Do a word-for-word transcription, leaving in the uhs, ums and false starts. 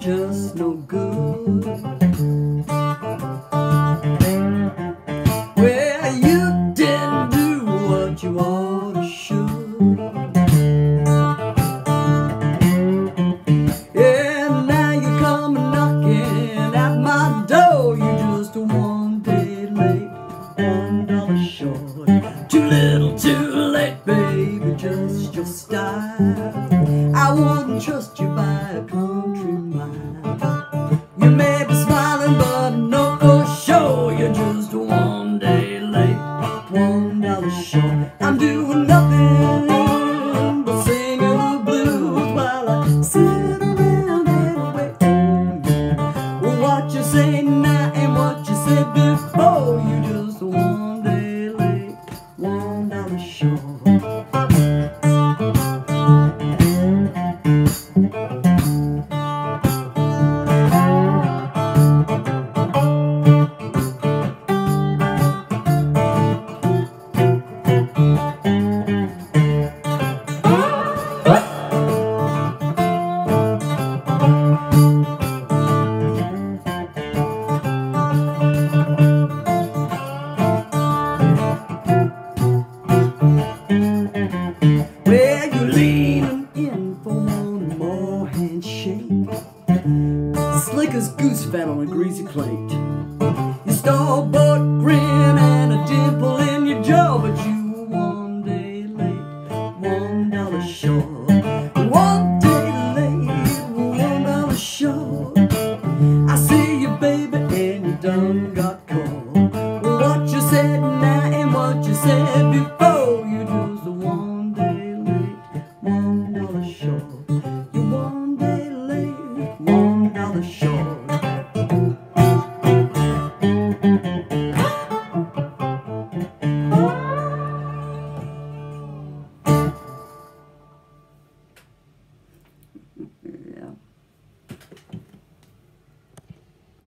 Just no good. Well, you didn't do what you oughta should. Yeah, now you come knocking at my door. You just one day late, one dollar short. Too little, too late, baby, just your style. I wouldn't trust you by a country mile.